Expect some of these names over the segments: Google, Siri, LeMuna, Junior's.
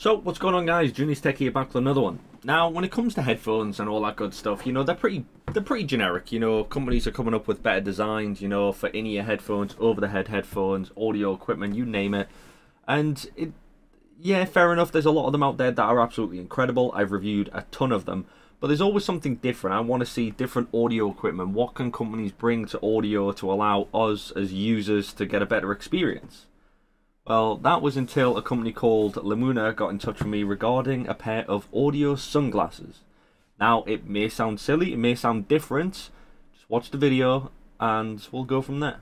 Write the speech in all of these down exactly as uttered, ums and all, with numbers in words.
So what's going on, guys? Junior's Tech here, back with another one. Now, when it comes to headphones and all that good stuff, you know, they're pretty they're pretty generic. You know, companies are coming up with better designs, you know, for in-ear headphones, over-the-head headphones, audio equipment, you name it. And it, yeah, fair enough, there's a lot of them out there that are absolutely incredible. I've reviewed a ton of them, but there's always something different. I want to see different audio equipment. What can companies bring to audio to allow us as users to get a better experience? Well, that was until a company called LeMuna got in touch with me regarding a pair of audio sunglasses. Now, it may sound silly, it may sound different. Just watch the video and we'll go from there.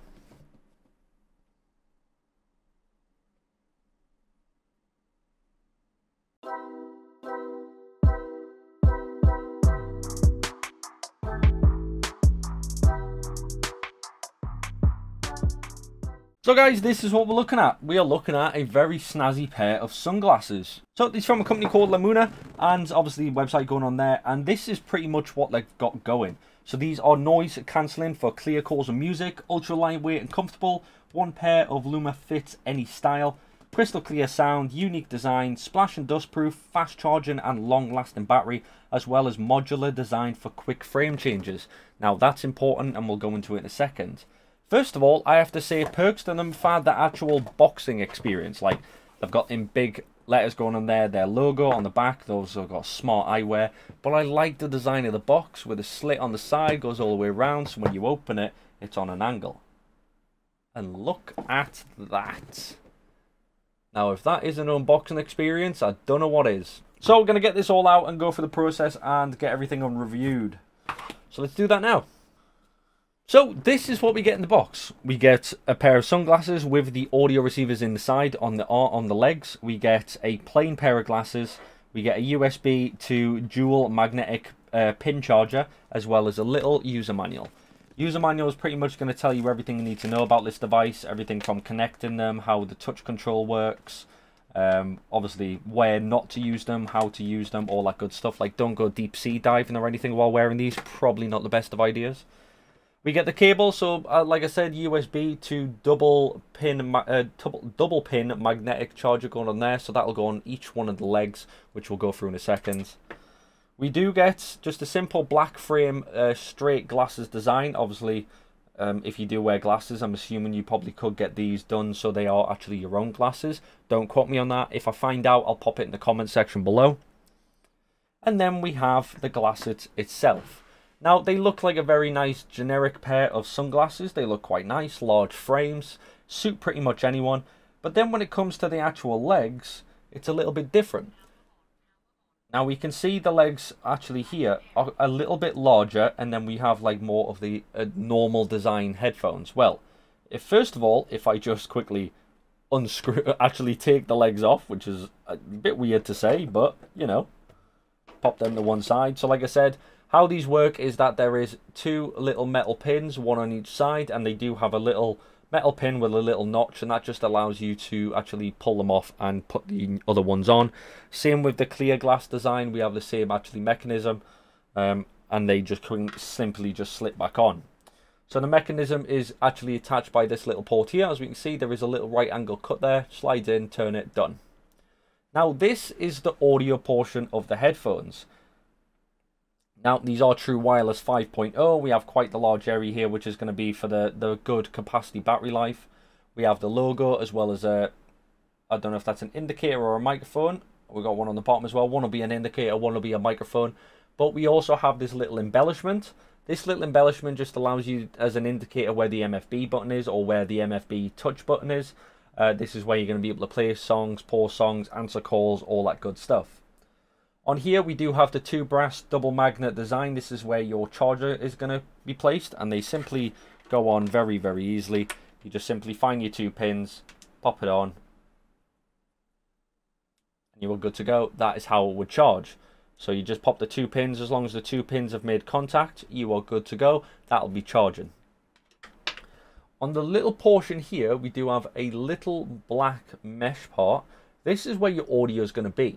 So guys, this is what we're looking at. We are looking at a very snazzy pair of sunglasses. So these from a company called LeMuna, and obviously the website going on there, and this is pretty much what they've got going. So these are noise cancelling for clear calls and music, ultra lightweight and comfortable. One pair of LeMuna fits any style. Crystal clear sound, unique design, splash and dust proof, fast charging and long lasting battery, as well as modular design for quick frame changes. Now that's important and we'll go into it in a second. First of all, I have to say perks to them for the actual boxing experience. Like, they've got in big letters going on there, their logo on the back. Those have got smart eyewear. But I like the design of the box with a slit on the side, goes all the way around. So when you open it, it's on an angle. And look at that. Now, if that is an unboxing experience, I don't know what is. So we're going to get this all out and go through the process and get everything unreviewed. So let's do that now. So this is what we get in the box. We get a pair of sunglasses with the audio receivers inside on the on the legs. We get a plain pair of glasses. We get a U S B to dual magnetic uh, pin charger, as well as a little user manual. User manual is pretty much going to tell you everything you need to know about this device. Everything from connecting them, how the touch control works. Um, obviously where not to use them, how to use them, all that good stuff. Like, don't go deep sea diving or anything while wearing these. Probably not the best of ideas. We get the cable, so uh, like I said, U S B to double pin, uh, double pin magnetic charger going on there. So that'll go on each one of the legs, which we'll go through in a second. We do get just a simple black frame, uh, straight glasses design. Obviously, um, if you do wear glasses, I'm assuming you probably could get these done so they are actually your own glasses. Don't quote me on that. If I find out, I'll pop it in the comment section below. And then we have the glasses itself. Now, they look like a very nice generic pair of sunglasses. They look quite nice, large frames, suit pretty much anyone. But then when it comes to the actual legs, it's a little bit different. Now, we can see the legs actually here are a little bit larger, and then we have like more of the uh, normal design headphones. Well, if first of all, if I just quickly unscrew, actually take the legs off, which is a bit weird to say, but, you know, pop them to one side. So like I said, how these work is that there is two little metal pins, one on each side, and they do have a little metal pin with a little notch, and that just allows you to actually pull them off and put the other ones on. Same with the clear glass design, we have the same actually mechanism, um, and they just can simply just slip back on. So the mechanism is actually attached by this little port here. As we can see, there is a little right angle cut there, slide in, turn it, done. Now this is the audio portion of the headphones. Now, these are true wireless five point oh. We have quite the large area here, which is going to be for the, the good capacity battery life. We have the logo, as well as a, I don't know if that's an indicator or a microphone. We've got one on the bottom as well. One will be an indicator, one will be a microphone. But we also have this little embellishment. This little embellishment just allows you as an indicator where the M F B button is, or where the M F B touch button is. Uh, this is where you're going to be able to play songs, pause songs, answer calls, all that good stuff. On here, we do have the two brass double magnet design. This is where your charger is going to be placed, and they simply go on very, very easily. You just simply find your two pins, pop it on, and you are good to go. That is how it would charge. So you just pop the two pins. As long as the two pins have made contact, you are good to go. That'll be charging. On the little portion here, we do have a little black mesh part. This is where your audio is going to be.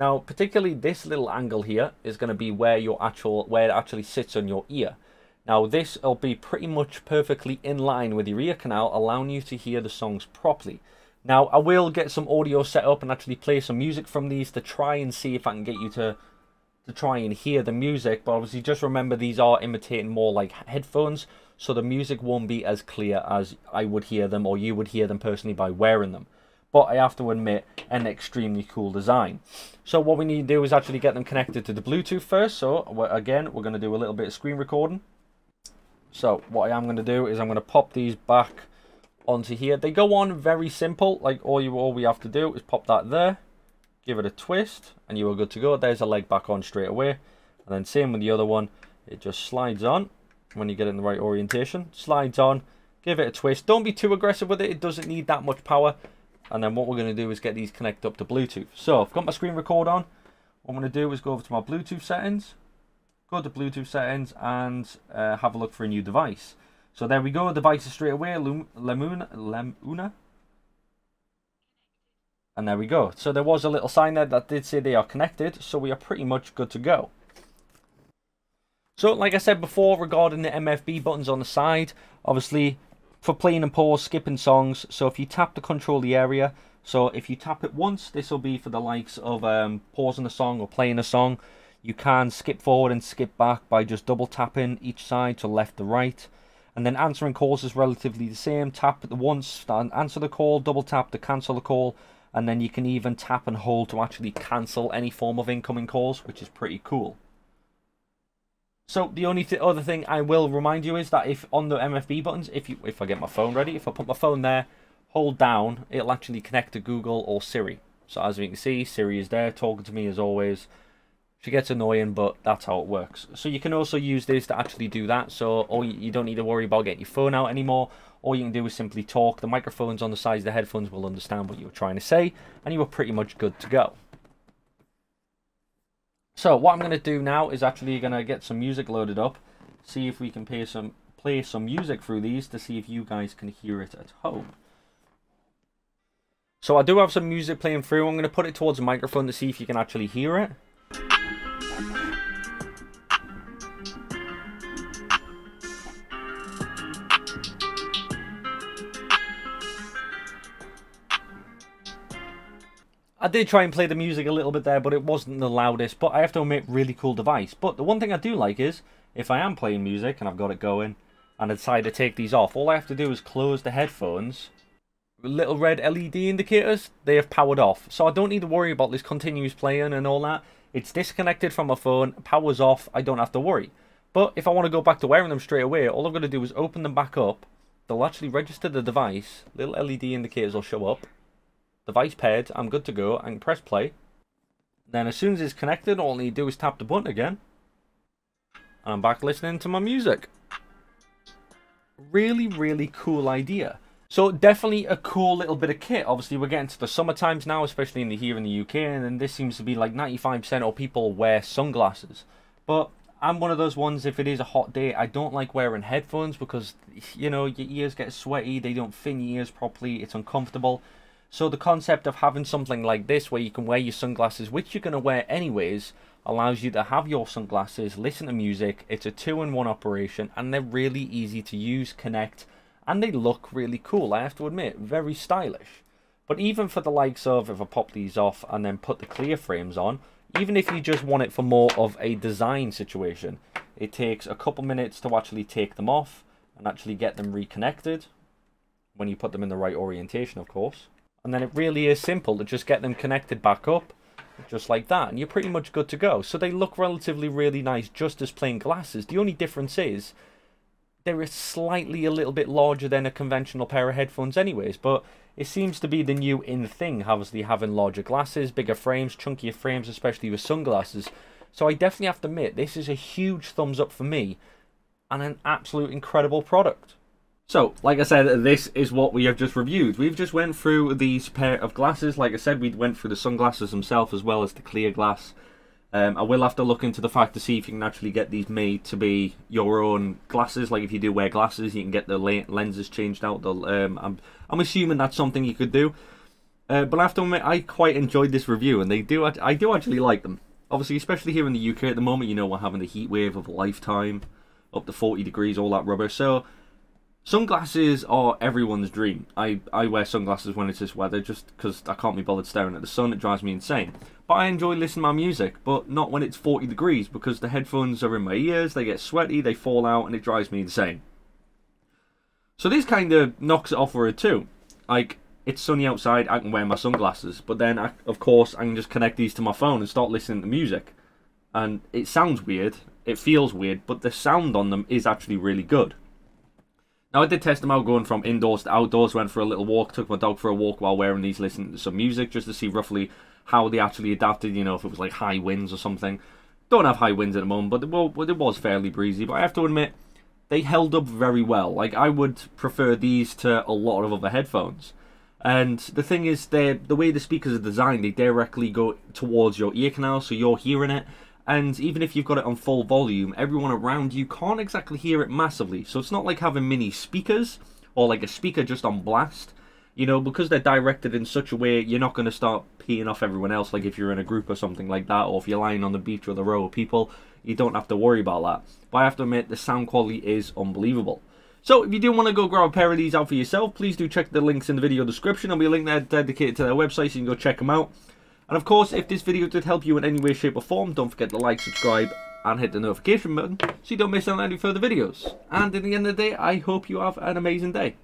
Now, particularly this little angle here is going to be where your actual where it actually sits on your ear. Now, this will be pretty much perfectly in line with your ear canal, allowing you to hear the songs properly. Now, I will get some audio set up and actually play some music from these to try and see if I can get you to to try and hear the music. But obviously, just remember these are imitating more like headphones, so the music won't be as clear as I would hear them or you would hear them personally by wearing them. But I have to admit, an extremely cool design. So what we need to do is actually get them connected to the Bluetooth first. So again, we're going to do a little bit of screen recording. So what I am going to do is I'm going to pop these back onto here. They go on very simple. Like all you all we have to do is pop that there, give it a twist, and you are good to go. There's a leg back on straight away. And then same with the other one, it just slides on when you get it in the right orientation. Slides on, give it a twist. Don't be too aggressive with it, it doesn't need that much power. And then what we're going to do is get these connected up to Bluetooth. So I've got my screen record on. What I'm going to do is go over to my Bluetooth settings, go to Bluetooth settings, and uh, have a look for a new device. So there we go, the device is straight away, LeMuna, LeMuna. And there we go. So there was a little sign there that did say they are connected, so we are pretty much good to go. So like I said before regarding the M F B buttons on the side, obviously for playing and pause, skipping songs, so if you tap to control the area, so if you tap it once, this will be for the likes of um, pausing a song or playing a song. You can skip forward and skip back by just double tapping each side to left to right. And then answering calls is relatively the same. Tap the once and answer the call, double tap to cancel the call, and then you can even tap and hold to actually cancel any form of incoming calls, which is pretty cool. So the only th other thing I will remind you is that if on the M F B buttons, if you if I get my phone ready, if I put my phone there, hold down, it'll actually connect to Google or Siri. So as you can see, Siri is there talking to me as always. She gets annoying, but that's how it works. So you can also use this to actually do that. So all you, you don't need to worry about getting your phone out anymore. All you can do is simply talk. The microphones on the sides of the headphones will understand what you're trying to say, and you are pretty much good to go. So what I'm going to do now is actually going to get some music loaded up, see if we can play some play some music through these to see if you guys can hear it at home. So I do have some music playing through. I'm going to put it towards the microphone to see if you can actually hear it. I did try and play the music a little bit there, but it wasn't the loudest, but I have to admit, really cool device. But the one thing I do like is, if I am playing music and I've got it going, and I decide to take these off, all I have to do is close the headphones. Little red L E D indicators, they have powered off. So I don't need to worry about this continuous playing and all that. It's disconnected from my phone, powers off, I don't have to worry. But if I want to go back to wearing them straight away, all I've got to do is open them back up. They'll actually register the device, little L E D indicators will show up. Device paired, I'm good to go, I can press play. Then as soon as it's connected, all I need to do is tap the button again. And I'm back listening to my music. Really, really cool idea. So definitely a cool little bit of kit. Obviously we're getting to the summer times now, especially in the, here in the U K, and then this seems to be like ninety-five percent of people wear sunglasses. But I'm one of those ones, if it is a hot day, I don't like wearing headphones because, you know, your ears get sweaty, they don't fit in your ears properly, it's uncomfortable. So the concept of having something like this where you can wear your sunglasses, which you're going to wear anyways, allows you to have your sunglasses, listen to music. It's a two-in-one operation and they're really easy to use, connect, and they look really cool, I have to admit, very stylish. But even for the likes of, if I pop these off and then put the clear frames on, even if you just want it for more of a design situation, it takes a couple minutes to actually take them off and actually get them reconnected when you put them in the right orientation, of course. And then it really is simple to just get them connected back up, just like that, and you're pretty much good to go. So they look relatively really nice, just as plain glasses. The only difference is they're slightly a little bit larger than a conventional pair of headphones anyways, but it seems to be the new in thing, obviously having larger glasses, bigger frames, chunkier frames, especially with sunglasses. So I definitely have to admit, this is a huge thumbs up for me, and an absolute incredible product. So, like I said, this is what we have just reviewed. We've just went through these pair of glasses. Like I said, we went through the sunglasses themselves as well as the clear glass. Um, I will have to look into the fact to see if you can actually get these made to be your own glasses. Like if you do wear glasses, you can get the lenses changed out. Um, I'm, I'm assuming that's something you could do. Uh, but I have to admit, I quite enjoyed this review and they do. I do actually like them. Obviously, especially here in the U K at the moment, you know, we're having the heat wave of a lifetime, up to forty degrees, all that rubber. So Sunglasses are everyone's dream. I, I wear sunglasses when it's this weather just because I can't be bothered staring at the sun. It drives me insane. But I enjoy listening to my music, but not when it's forty degrees because the headphones are in my ears, they get sweaty, they fall out, and it drives me insane. So this kind of knocks it off for her too. Like, it's sunny outside, I can wear my sunglasses. But then, I, of course, I can just connect these to my phone and start listening to music. And it sounds weird, it feels weird, but the sound on them is actually really good. Now, I did test them out going from indoors to outdoors, went for a little walk, took my dog for a walk while wearing these, listening to some music just to see roughly how they actually adapted, you know, if it was like high winds or something. Don't have high winds at the moment, but it was fairly breezy. But I have to admit, they held up very well. Like, I would prefer these to a lot of other headphones. And the thing is, the way the speakers are designed, they directly go towards your ear canal, so you're hearing it. And even if you've got it on full volume, everyone around you can't exactly hear it massively. So it's not like having mini speakers or like a speaker just on blast. You know, because they're directed in such a way, you're not going to start peeing off everyone else. Like if you're in a group or something like that, or if you're lying on the beach with a row of people, you don't have to worry about that. But I have to admit, the sound quality is unbelievable. So if you do want to go grab a pair of these out for yourself, please do check the links in the video description. There'll be a link there dedicated to their website so you can go check them out. And of course, if this video did help you in any way, shape or form, don't forget to like, subscribe and hit the notification button so you don't miss out on any further videos. And at the end of the day, I hope you have an amazing day.